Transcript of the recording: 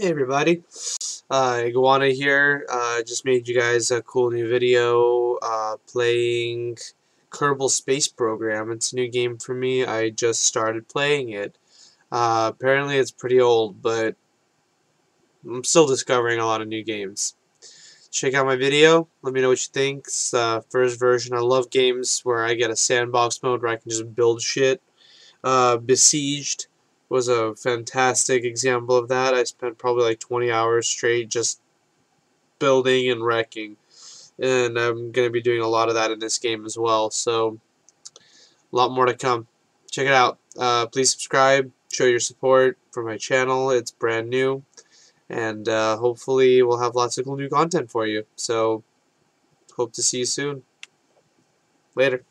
Hey everybody, Iguana here. Just made you guys a cool new video playing Kerbal Space Program. It's a new game for me. I just started playing it. Apparently it's pretty old, but I'm still discovering a lot of new games. Check out my video. Let me know what you think. It's the first version. I love games where I get a sandbox mode where I can just build shit. Besieged was a fantastic example of that. I spent probably like 20 hours straight just building and wrecking. And I'm going to be doing a lot of that in this game as well. So, a lot more to come. Check it out. Please subscribe. Show your support for my channel. It's brand new. And hopefully we'll have lots of cool new content for you. So, hope to see you soon. Later.